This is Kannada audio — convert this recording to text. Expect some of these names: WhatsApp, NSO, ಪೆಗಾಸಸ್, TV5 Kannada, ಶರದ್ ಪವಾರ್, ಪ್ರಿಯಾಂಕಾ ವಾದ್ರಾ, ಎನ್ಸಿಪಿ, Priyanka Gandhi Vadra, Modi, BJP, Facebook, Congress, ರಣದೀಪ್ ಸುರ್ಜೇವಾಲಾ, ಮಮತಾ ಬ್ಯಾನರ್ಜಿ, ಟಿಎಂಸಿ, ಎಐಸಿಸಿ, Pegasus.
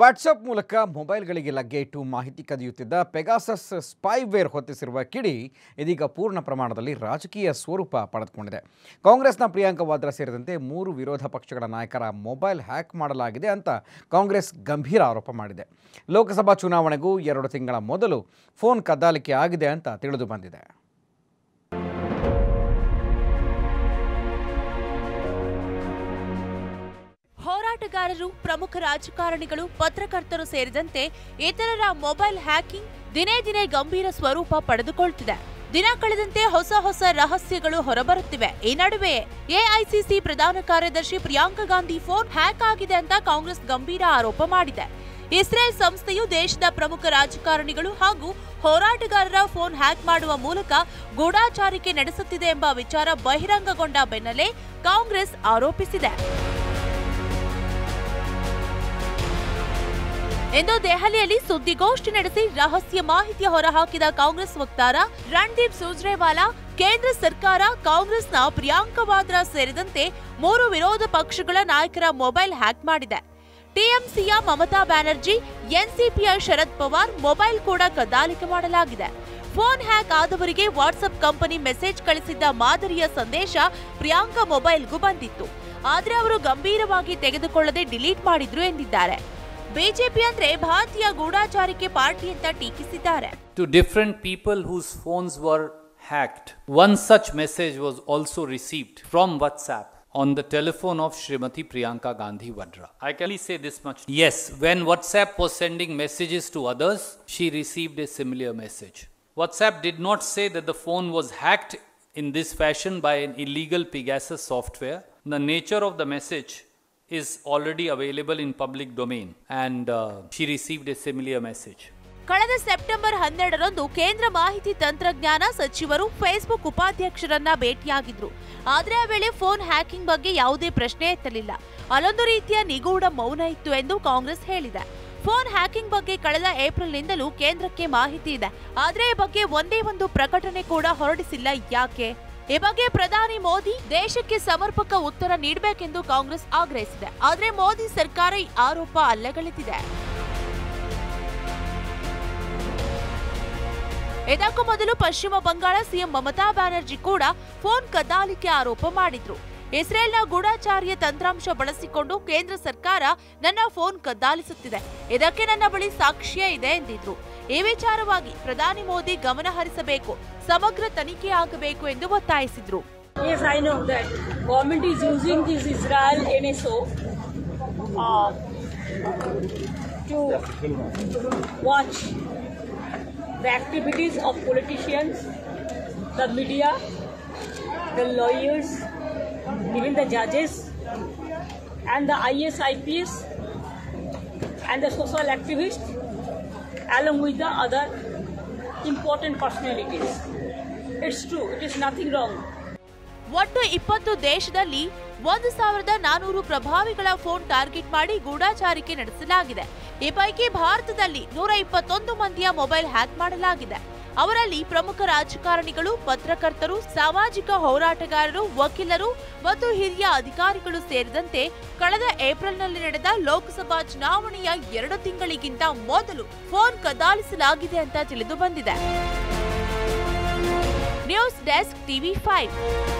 ವಾಟ್ಸಪ್ ಮೂಲಕ ಮೊಬೈಲ್ಗಳಿಗೆ ಲಗ್ಗೆ ಇಟ್ಟು ಮಾಹಿತಿ ಕದಿಯುತ್ತಿದ್ದ ಪೆಗಾಸಸ್ ಸ್ಪೈವೇರ್ ಹೊತ್ತಿಸಿರುವ ಕಿಡಿ ಇದೀಗ ಪೂರ್ಣ ಪ್ರಮಾಣದಲ್ಲಿ ರಾಜಕೀಯ ಸ್ವರೂಪ ಪಡೆದುಕೊಂಡಿದೆ. ಕಾಂಗ್ರೆಸ್ನ ಪ್ರಿಯಾಂಕಾ ವಾದ್ರಾ ಸೇರಿದಂತೆ 3 ವಿರೋಧ ಪಕ್ಷಗಳ ನಾಯಕರ ಮೊಬೈಲ್ ಹ್ಯಾಕ್ ಮಾಡಲಾಗಿದೆ ಅಂತ ಕಾಂಗ್ರೆಸ್ ಗಂಭೀರ ಆರೋಪ ಮಾಡಿದೆ. ಲೋಕಸಭಾ ಚುನಾವಣೆಗೂ 2 ತಿಂಗಳ ಮೊದಲು ಫೋನ್ ಕದ್ದಾಲಿಕೆ ಆಗಿದೆ ಅಂತ ತಿಳಿದು ಬಂದಿದೆ. ಹೋರಾಟಗಾರರು, ಪ್ರಮುಖ ರಾಜಕಾರಣಿಗಳು, ಪತ್ರಕರ್ತರು ಸೇರಿದಂತೆ ಇತರರ ಮೊಬೈಲ್ ಹ್ಯಾಕಿಂಗ್ ದಿನೇ ದಿನೇ ಗಂಭೀರ ಸ್ವರೂಪ ಪಡೆದುಕೊಳ್ಳುತ್ತಿದೆ. ದಿನ ಕಳೆದಂತೆ ಹೊಸ ಹೊಸ ರಹಸ್ಯಗಳು ಹೊರಬರುತ್ತಿವೆ. ಈ ನಡುವೆ ಎಐಸಿಸಿ ಪ್ರಧಾನ ಕಾರ್ಯದರ್ಶಿ ಪ್ರಿಯಾಂಕಾ ಗಾಂಧಿ ಫೋನ್ ಹ್ಯಾಕ್ ಆಗಿದೆ ಅಂತ ಕಾಂಗ್ರೆಸ್ ಗಂಭೀರ ಆರೋಪ ಮಾಡಿದೆ. ಇಸ್ರೇಲ್ ಸಂಸ್ಥೆಯು ದೇಶದ ಪ್ರಮುಖ ರಾಜಕಾರಣಿಗಳು ಹಾಗೂ ಹೋರಾಟಗಾರರ ಫೋನ್ ಹ್ಯಾಕ್ ಮಾಡುವ ಮೂಲಕ ಗೂಢಚಾರಿಕೆ ನಡೆಸುತ್ತಿದೆ ಎಂಬ ವಿಚಾರ ಬಹಿರಂಗಗೊಂಡ ಬೆನ್ನಲ್ಲೇ ಕಾಂಗ್ರೆಸ್ ಆರೋಪಿಸಿದೆ. ಇಂದು ದೆಹಲಿಯಲ್ಲಿ ಸುದ್ದಿಗೋಷ್ಠಿ ನಡೆಸಿ ರಹಸ್ಯ ಮಾಹಿತಿ ಹೊರಹಾಕಿದ ಕಾಂಗ್ರೆಸ್ ವಕ್ತಾರ ರಣದೀಪ್ ಸುರ್ಜೇವಾಲಾ, ಕೇಂದ್ರ ಸರ್ಕಾರ ಕಾಂಗ್ರೆಸ್ನ ಪ್ರಿಯಾಂಕಾ ವಾದ್ರಾ ಸೇರಿದಂತೆ 3 ವಿರೋಧ ಪಕ್ಷಗಳ ನಾಯಕರ ಮೊಬೈಲ್ ಹ್ಯಾಕ್ ಮಾಡಿದೆ. ಟಿಎಂಸಿಯ ಮಮತಾ ಬ್ಯಾನರ್ಜಿ, ಎನ್ಸಿಪಿಯ ಶರದ್ ಪವಾರ್ ಮೊಬೈಲ್ ಕೂಡ ಕದ್ದಾಲಿಕೆ ಮಾಡಲಾಗಿದೆ. ಫೋನ್ ಹ್ಯಾಕ್ ಆದವರಿಗೆ ವಾಟ್ಸ್ಆಪ್ ಕಂಪನಿ ಮೆಸೇಜ್ ಕಳಿಸಿದ್ದ ಮಾದರಿಯ ಸಂದೇಶ ಪ್ರಿಯಾಂಕಾ ಮೊಬೈಲ್ಗೂ ಬಂದಿತ್ತು. ಆದರೆ ಅವರು ಗಂಭೀರವಾಗಿ ತೆಗೆದುಕೊಳ್ಳದೆ ಡಿಲೀಟ್ ಮಾಡಿದ್ರು ಎಂದಿದ್ದಾರೆ. BJP andre bharatiya goodacharike party anta teekisiddare. To different people whose phones were hacked, one such message was also received from WhatsApp on the telephone of Shrimati Priyanka Gandhi Vadra. I can only say this much: yes, when WhatsApp was sending messages to others, she received a similar message. WhatsApp did not say that the phone was hacked in this fashion by an illegal Pegasus software. The nature of the message is already available in public domain, and she received a similar message. ಕಳೆದ ಸೆಪ್ಟೆಂಬರ್ 12ರಂದು ಕೇಂದ್ರ ಮಾಹಿತಿ ತಂತ್ರಜ್ಞಾನ ಸಚಿವರು ಫೇಸ್ಬುಕ್ ಉಪಾಧ್ಯಕ್ಷರನ್ನ ಭೇಟಿಯಾಗಿದ್ರು. ಆದರೆ ಆ ವೇಳೆ ಫೋನ್ ಹ್ಯಾಕಿಂಗ್ ಬಗ್ಗೆ ಯಾವುದೇ ಪ್ರಶ್ನೆ ಎತ್ತಲಿಲ್ಲ. ಅಲ್ಲೊಂದು ರೀತಿಯ ನಿಗೂಢ ಮೌನ ಇತ್ತು ಎಂದು ಕಾಂಗ್ರೆಸ್ ಹೇಳಿದೆ. ಫೋನ್ ಹ್ಯಾಕಿಂಗ್ ಬಗ್ಗೆ ಕಳೆದ ಏಪ್ರಿಲ್ನಿಂದಲೂ ಕೇಂದ್ರಕ್ಕೆ ಮಾಹಿತಿ ಇದೆ. ಆದರೆ ಈ ಬಗ್ಗೆ ಒಂದೇ ಒಂದು ಪ್ರಕಟಣೆ ಕೂಡ ಹೊರಡಿಸಿಲ್ಲ. ಯಾಕೆ? ಈ ಬಗ್ಗೆ ಪ್ರಧಾನಿ ಮೋದಿ ದೇಶಕ್ಕೆ ಸಮರ್ಪಕ ಉತ್ತರ ನೀಡಬೇಕೆಂದು ಕಾಂಗ್ರೆಸ್ ಆಗ್ರಹಿಸಿದೆ. ಆದರೆ ಮೋದಿ ಸರ್ಕಾರ ಈ ಆರೋಪ ಅಲ್ಲಗಳೆದಿದೆ. ಇದಕ್ಕೂ ಮೊದಲು ಪಶ್ಚಿಮ ಬಂಗಾಳ ಸಿಎಂ ಮಮತಾ ಬ್ಯಾನರ್ಜಿ ಕೂಡ ಫೋನ್ ಕದ್ದಾಲಿಕೆ ಆರೋಪ ಮಾಡಿದ್ರು. ಇಸ್ರೇಲ್ನ ಗೂಢಚಾರ್ಯ ತಂತ್ರಾಂಶ ಬಳಸಿಕೊಂಡು ಕೇಂದ್ರ ಸರ್ಕಾರ ನನ್ನ ಫೋನ್ ಕದ್ದಾಲಿಸುತ್ತಿದೆ, ಇದಕ್ಕೆ ನನ್ನ ಬಳಿ ಸಾಕ್ಷ್ಯ ಇದೆ ಎಂದಿದ್ರು. ಈ ವಿಚಾರವಾಗಿ ಪ್ರಧಾನಿ ಮೋದಿ ಗಮನ ಹರಿಸಬೇಕು, ಸಮಗ್ರ ತನಿಖೆ ಆಗಬೇಕು ಎಂದು ಒತ್ತಾಯಿಸಿದ್ರು. Yes, I know that government is using this Israel NSO to watch the activities of politicians, the media, the lawyers, even the judges and the IS IPS and the social activists, along with the other important personalities. It's true, it is nothing wrong. ಒಟ್ಟು 20 ದೇಶದಲ್ಲಿ 1400 ಪ್ರಭಾವಿಗಳ ಫೋನ್ ಟಾರ್ಗೆಟ್ ಮಾಡಿ ಗೂಢಚಾರಿಕೆ ನಡೆಸಲಾಗಿದೆ. ಈ ಪೈಕಿ ಭಾರತದಲ್ಲಿ 121 ಮಂದಿಯ ಮೊಬೈಲ್ ಹ್ಯಾಕ್ ಮಾಡಲಾಗಿದೆ. ಅವರಲ್ಲಿ ಪ್ರಮುಖ ರಾಜಕಾರಣಿಗಳು, ಪತ್ರಕರ್ತರು, ಸಾಮಾಜಿಕ ಹೋರಾಟಗಾರರು, ವಕೀಲರು ಮತ್ತು ಹಿರಿಯ ಅಧಿಕಾರಿಗಳು ಸೇರಿದಂತೆ ಕಳೆದ ಏಪ್ರಿಲ್ನಲ್ಲಿ ನಡೆದ ಲೋಕಸಭಾ ಚುನಾವಣೆಯ 2 ತಿಂಗಳಿಗಿಂತ ಮೊದಲು ಫೋನ್ ಕದ್ದಾಲಿಸಲಾಗಿದೆ ಅಂತ ತಿಳಿದು ಬಂದಿದೆ. News desk TV5.